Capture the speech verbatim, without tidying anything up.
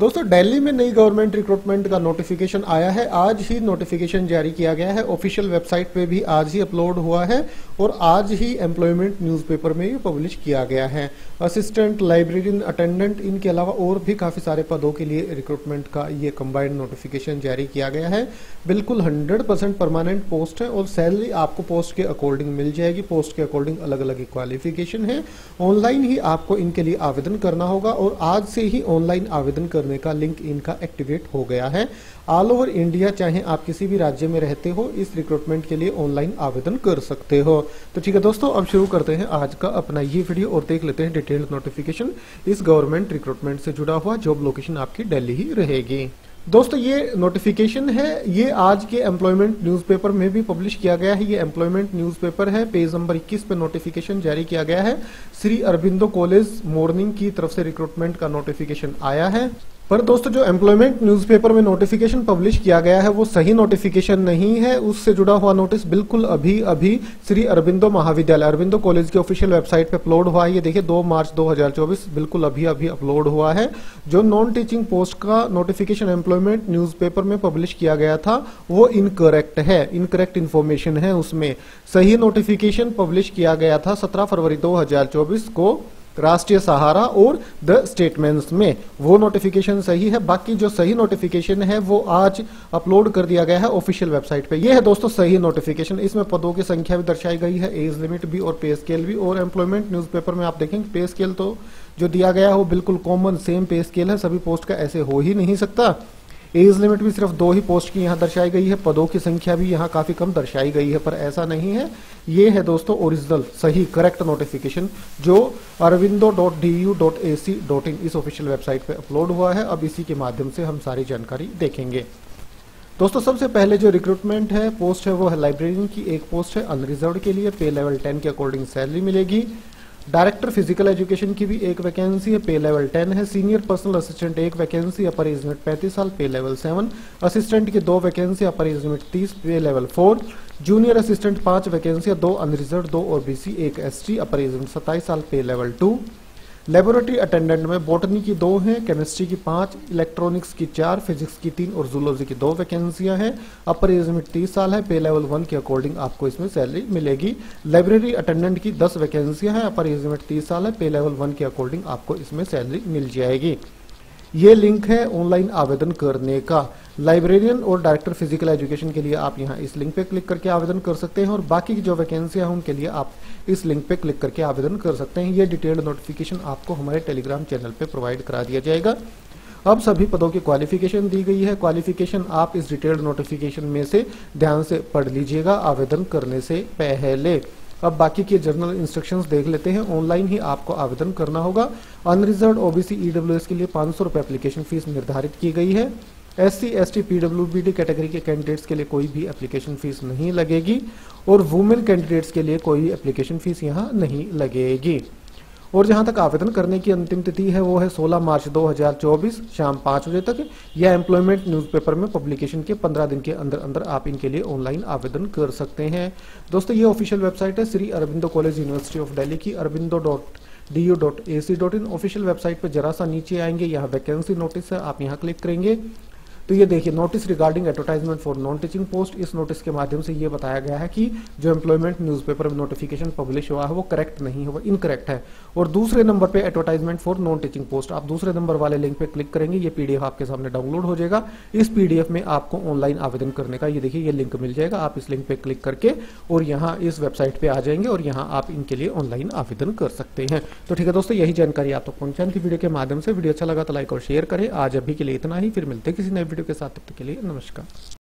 दोस्तों दिल्ली में नई गवर्नमेंट रिक्रूटमेंट का नोटिफिकेशन आया है, आज ही नोटिफिकेशन जारी किया गया है, ऑफिशियल वेबसाइट पे भी आज ही अपलोड हुआ है और आज ही एम्प्लॉयमेंट न्यूज़पेपर में ये पब्लिश किया गया है। असिस्टेंट लाइब्रेरियन, अटेंडेंट, इनके अलावा और भी काफ़ी सारे पदों के लिए रिक्रूटमेंट का ये कंबाइंड नोटिफिकेशन जारी किया गया है। बिल्कुल हंड्रेड परसेंट परमानेंट पोस्ट है और सैलरी आपको पोस्ट के अकॉर्डिंग मिल जाएगी, पोस्ट के अकॉर्डिंग अलग अलग क्वालिफिकेशन है। ऑनलाइन ही आपको इनके लिए आवेदन करना होगा और आज से ही ऑनलाइन आवेदन करने का लिंक इनका एक्टिवेट हो गया है। ऑल ओवर इंडिया, चाहे आप किसी भी राज्य में रहते हो, इस रिक्रूटमेंट के लिए ऑनलाइन आवेदन कर सकते हो। तो ठीक है दोस्तों, अब शुरू करते हैं आज का अपना ये वीडियो और देख लेते हैं डिटेल्ड नोटिफिकेशन इस गवर्नमेंट रिक्रूटमेंट से जुड़ा हुआ। जॉब लोकेशन आपकी दिल्ली ही रहेगी। दोस्तों ये नोटिफिकेशन है, ये आज के एम्प्लॉयमेंट न्यूज़पेपर में भी पब्लिश किया गया है। ये एम्प्लॉयमेंट न्यूज़पेपर है, पेज नंबर इक्कीस पे नोटिफिकेशन जारी किया गया है। श्री अरबिंदो कॉलेज मॉर्निंग की तरफ से रिक्रूटमेंट का नोटिफिकेशन आया है। पर दोस्तों जो एम्प्लॉयमेंट न्यूज़पेपर में नोटिफिकेशन पब्लिश किया गया है वो सही नोटिफिकेशन नहीं है, उससे जुड़ा हुआ नोटिस बिल्कुल अभी अभी श्री अरबिंदो महाविद्यालय, अरबिंदो कॉलेज की ऑफिशियल वेबसाइट पे अपलोड हुआ है। ये देखिए दो मार्च दो हज़ार चौबीस बिल्कुल अभी अभी अपलोड हुआ है। जो नॉन टीचिंग पोस्ट का नोटिफिकेशन एम्प्लॉयमेंट न्यूज़पेपर में पब्लिश किया गया था वो इनकरेक्ट है, इनकरेक्ट इन्फॉर्मेशन है उसमें। सही नोटिफिकेशन पब्लिश किया गया था सत्रह फरवरी दो हजार चौबीस को राष्ट्रीय सहारा और द स्टेटमेंट्स में, वो नोटिफिकेशन सही है। बाकी जो सही नोटिफिकेशन है वो आज अपलोड कर दिया गया है ऑफिशियल वेबसाइट पे। ये है दोस्तों सही नोटिफिकेशन, इसमें पदों की संख्या भी दर्शाई गई है, एज लिमिट भी और पे स्केल भी। और एम्प्लॉयमेंट न्यूज़पेपर में आप देखेंगे पे स्केल तो जो दिया गया है वो बिल्कुल कॉमन सेम पे स्केल है, सभी पोस्ट का ऐसे हो ही नहीं सकता। एज लिमिट भी सिर्फ दो ही पोस्ट की यहाँ दर्शाई गई है, पदों की संख्या भी यहाँ काफ़ी कम दर्शाई गई है, पर ऐसा नहीं है। ये है दोस्तों ओरिजिनल सही करेक्ट नोटिफिकेशन जो Aurobindo dot D U dot A C dot in इस ऑफिशियल वेबसाइट पे अपलोड हुआ है। अब इसी के माध्यम से हम सारी जानकारी देखेंगे। दोस्तों सबसे पहले जो रिक्रूटमेंट है, पोस्ट है वो है लाइब्रेरियन की, एक पोस्ट है अनरिजर्व के लिए, पे लेवल टेन के अकॉर्डिंग सैलरी मिलेगी। डायरेक्टर फिजिकल एजुकेशन की भी एक वैकेंसी है, पे लेवल टेन है। सीनियर पर्सनल असिस्टेंट एक वैकेंसी, अपर एज लिमिट पैंतीस साल, पे लेवल सेवन। असिस्टेंट की दो वैकेंसी, अपर एज लिमिट तीस, पे लेवल फोर। जूनियर असिस्टेंट पांच वैकेंसियाँ, दो अनरिजर्व, दो और बी सी, एक S T, upper age limit सत्ताईस साल, pay level two. Laboratory attendant में बॉटनी की दो हैं, केमिस्ट्री की पाँच, इलेक्ट्रॉनिक्स की चार, फिजिक्स की तीन और जूलॉजी की दो वैकेंसियां हैं। अपर एज लिमिट तीस साल है, पे लेवल वन के अकॉर्डिंग आपको इसमें सैलरी मिलेगी। लाइब्रेरी अटेंडेंट की दस वैकेंसियां हैं, अपर एज लिमिट तीस साल है, पे लेवल वन के अकॉर्डिंग आपको इसमें सैलरी मिल जाएगी। ये लिंक है ऑनलाइन आवेदन करने का। लाइब्रेरियन और डायरेक्टर फिजिकल एजुकेशन के लिए आप यहाँ इस लिंक पे क्लिक करके आवेदन कर सकते हैं और बाकी की जो वैकेंसियाँ हैं उनके लिए आप इस लिंक पे क्लिक करके आवेदन कर सकते हैं। ये डिटेल्ड नोटिफिकेशन आपको हमारे टेलीग्राम चैनल पे प्रोवाइड करा दिया जाएगा। अब सभी पदों की क्वालिफिकेशन दी गई है, क्वालिफिकेशन आप इस डिटेल्ड नोटिफिकेशन में से ध्यान से पढ़ लीजिएगा आवेदन करने से पहले। अब बाकी के जनरल इंस्ट्रक्शंस देख लेते हैं। ऑनलाइन ही आपको आवेदन करना होगा। अनरिजर्व ओबीसी ईडब्ल्यूएस के लिए पाँच सौ रुपये एप्लीकेशन फीस निर्धारित की गई है। एससी एसटी पीडब्ल्यूबीडी कैटेगरी के कैंडिडेट्स के लिए कोई भी एप्लीकेशन फीस नहीं लगेगी और वुमेन कैंडिडेट्स के लिए कोई एप्लीकेशन फीस यहाँ नहीं लगेगी। और जहां तक आवेदन करने की अंतिम तिथि है वो है सोलह मार्च दो हज़ार चौबीस शाम पाँच बजे तक। यह एम्प्लॉयमेंट न्यूज़पेपर में पब्लिकेशन के पंद्रह दिन के अंदर अंदर आप इनके लिए ऑनलाइन आवेदन कर सकते हैं। दोस्तों ये ऑफिशियल वेबसाइट है Shri Aurobindo college university of Delhi की, Aurobindo dot D U dot A C dot in. Official website पर जरा सा नीचे आएंगे, यहाँ वैकेंसी नोटिस है, आप यहाँ क्लिक करेंगे तो ये देखिए notice regarding advertisement for non teaching post. इस नोटिस के माध्यम से ये बताया गया है कि जो एम्प्लॉयमेंट न्यूज़पेपर में नोटिफिकेशन पब्लिश हुआ है वो करेक्ट नहीं है, वो इनकरेक्ट है। और दूसरे नंबर पे advertisement for non teaching post, आप दूसरे नंबर वाले लिंक पे क्लिक करेंगे, ये पीडीएफ आपके सामने डाउनलोड हो जाएगा। इस पीडीएफ में आपको ऑनलाइन आवेदन करने का ये देखिए ये लिंक मिल जाएगा। आप इस लिंक पे क्लिक करके और यहाँ इस वेबसाइट पर आ जाएंगे और यहाँ आप इनके लिए ऑनलाइन आवेदन कर सकते हैं। तो ठीक है दोस्तों, यही जानकारी आप तक पहुंचानी थी वीडियो के माध्यम से। वीडियो अच्छा लगा तो लाइक और शेयर करें। आज अभी के लिए इतना ही, फिर मिलते हैं किसी नए के साथ, तब तक के लिए नमस्कार।